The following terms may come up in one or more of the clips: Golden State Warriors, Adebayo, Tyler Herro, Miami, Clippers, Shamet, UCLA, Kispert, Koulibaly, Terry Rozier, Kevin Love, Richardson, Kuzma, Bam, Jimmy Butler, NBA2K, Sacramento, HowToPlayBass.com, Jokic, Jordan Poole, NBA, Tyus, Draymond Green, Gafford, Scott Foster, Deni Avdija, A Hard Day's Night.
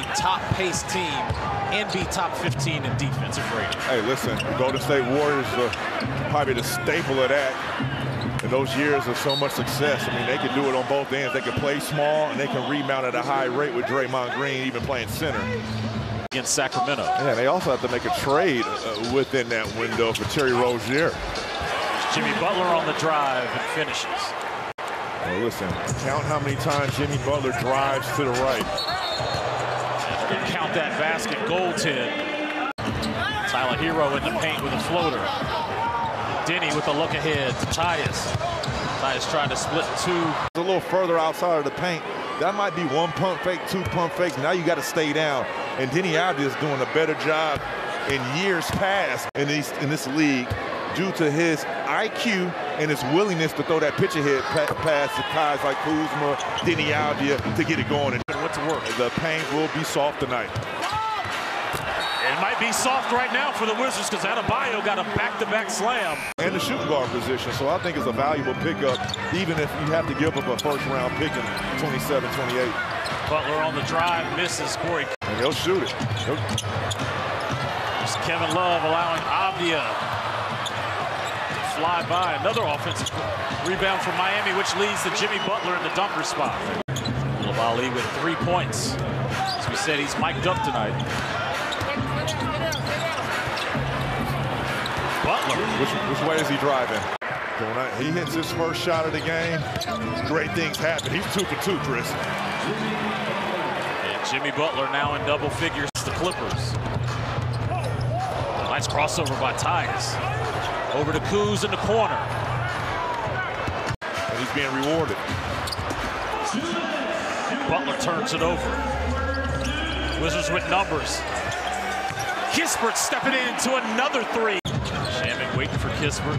a top-paced team and be top 15 in defensive rating. Hey, listen, the Golden State Warriors are probably the staple of that. And those years of so much success. I mean, they can do it on both ends. They can play small, and they can rebound at a high rate with Draymond Green even playing center. Against Sacramento. Yeah, they also have to make a trade within that window for Terry Rozier. Jimmy Butler on the drive and finishes. Well, listen, count how many times Jimmy Butler drives to the right. You can count that basket, Gold's hit. Tyler Herro in the paint with a floater. Deni with a look ahead to Tyus. Tyus trying to split two. A little further outside of the paint. That might be one pump fake, two pump fake. Now you got to stay down. And Deni Avdija is doing a better job in years past in this league due to his IQ and his willingness to throw that pitch ahead pass to guys like Kuzma, Deni Avdija to get it going. And what's the work? The paint will be soft tonight. It might be soft right now for the Wizards because Adebayo got a back-to-back slam. And the shooting guard position, so I think it's a valuable pickup, even if you have to give up a first-round pick in 27-28. Butler on the drive, misses. Corey. And he'll shoot it. There's Kevin Love allowing Avdija to fly by. Another offensive rebound from Miami, which leads to Jimmy Butler in the dunker spot. Koulibaly with 3 points. As we said, he's mic'd up tonight. Butler. Which way is he driving? He hits his first shot of the game. Great things happen. He's 2 for 2, Chris. And Jimmy Butler now in double figures. The Clippers. Nice crossover by Tyus. Over to Kuz in the corner. And he's being rewarded. Butler turns it over. Wizards with numbers. Kispert stepping into another three. Shamet waiting for Kispert.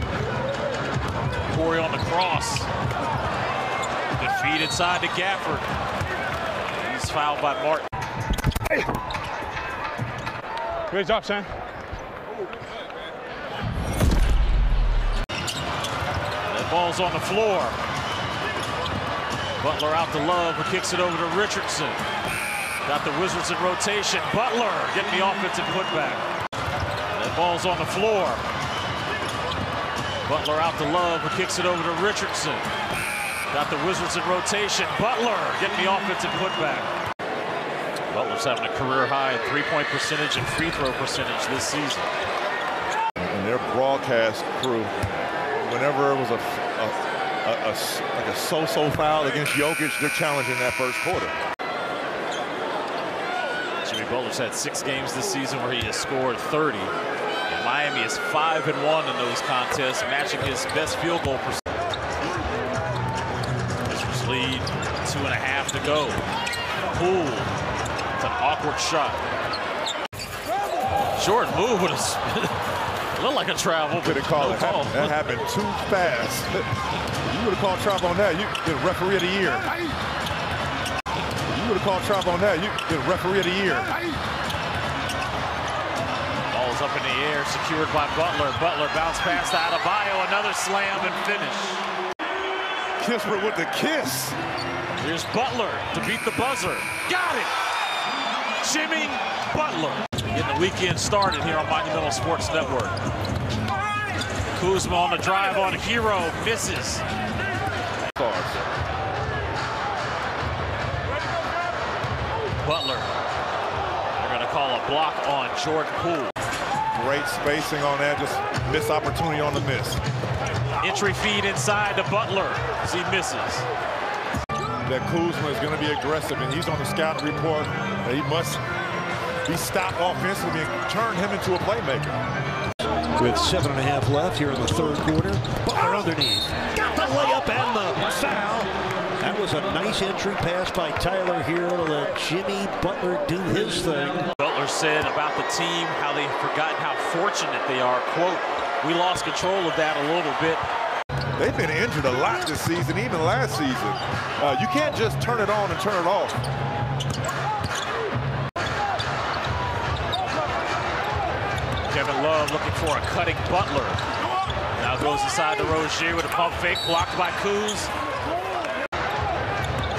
Corey on the cross. Good feed inside to Gafford. He's fouled by Martin. Hey. Great job, Sam. That ball's on the floor. Butler out to Love, who kicks it over to Richardson. Got the Wizards in rotation. Butler getting the offensive putback. That ball's on the floor. Butler out to Love, who kicks it over to Richardson. Got the Wizards in rotation. Butler getting the offensive putback. Butler's having a career high in three-point percentage and free throw percentage this season. And their broadcast crew, whenever it was like a so-so foul against Jokic, they're challenging that first quarter. Jimmy Butler's had 6 games this season where he has scored 30. And Miami is 5-1 in those contests, matching his best field goal percentage. Wizards lead 2.5 to go. Poole, it's an awkward shot. Short move with a looked like a travel. Could have called it. That happened too fast. You would have called travel on that. You the referee of the year. You would have called trouble on that. You the referee of the year. Ball's up in the air, secured by Butler. Butler bounce pass to Adebayo, another slam and finish. Kispert with the kiss. Here's Butler to beat the buzzer. Got it. Jimmy Butler. Getting the weekend started here on Monumental Sports Network. Kuzma on the drive on Herro, misses. Butler. They're going to call a block on Jordan Poole. Great spacing on that. Just missed opportunity on the miss. Entry feed inside to Butler as he misses. That Kuzma is going to be aggressive, and he's on the scouting report. He must be stopped offensively and turn him into a playmaker. With 7.5 left here in the third quarter, Butler underneath. Got the layup and the foul. That was a nice entry pass by Tyler Herro to let Jimmy Butler do his thing. Butler said about the team how they've forgotten how fortunate they are. Quote, we lost control of that a little bit. They've been injured a lot this season, even last season. You can't just turn it on and turn it off. Kevin Love looking for a cutting Butler. Now goes inside to Rozier with a pump fake, blocked by Kuz.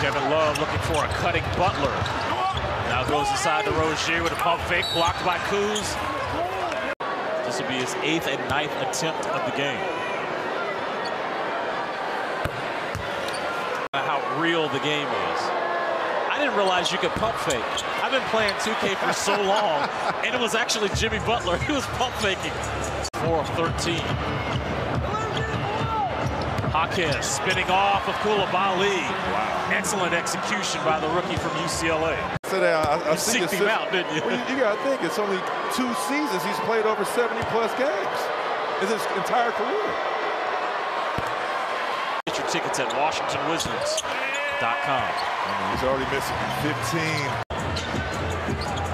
Kevin Love looking for a cutting Butler. Now Now goes inside to Rozier with a pump fake, blocked by Kuz. This will be his 8th and 9th attempt of the game. How real the game is. I didn't realize you could pump fake. I've been playing 2K for so long, and it was actually Jimmy Butler who was pump faking. 4 of 13. Hawkins spinning off of Koulibaly. Wow. Excellent execution by the rookie from UCLA. So I seeked him out, didn't you? Well, you gotta think, it's only 2 seasons he's played over 70-plus games. It's his entire career. Get your tickets at WashingtonWizards.com. He's already missing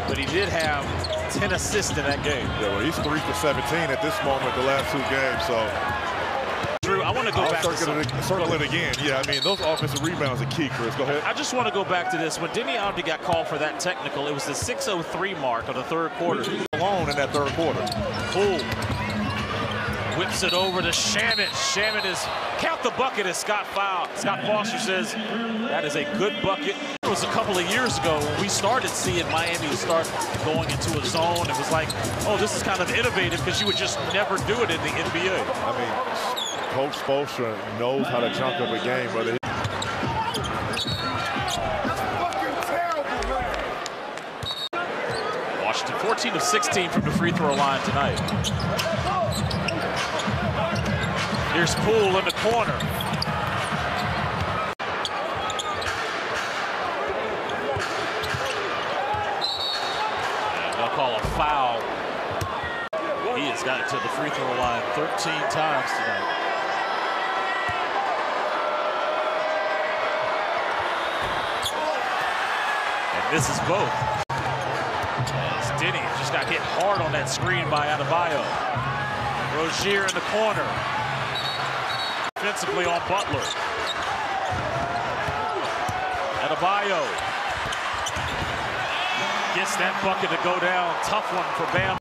15. But he did have 10 assists in that game. Yeah, well, he's 3 for 17 at this moment the last 2 games, so... I want to go back to circle it again. Yeah, I mean, those offensive rebounds are key, Chris. Go ahead. I just want to go back to this. When Deni Avdija got called for that technical, it was the 6:03 mark of the third quarter. Alone in that third quarter. Poole whips it over to Shamet. Shamet is count the bucket as Scott Foster says that is a good bucket. It was a couple of years ago when we started seeing Miami start going into a zone. It was like, oh, this is kind of innovative because you would just never do it in the NBA. I mean, Coach Foster knows how to chunk up a game, brother. Washington 14 of 16 from the free throw line tonight. Here's Poole in the corner. And they'll call a foul. He has got it to the free throw line 13 times tonight. This is both. As Deni just got hit hard on that screen by Adebayo. Rozier in the corner. Defensively on Butler. Adebayo gets that bucket to go down. Tough one for Bam.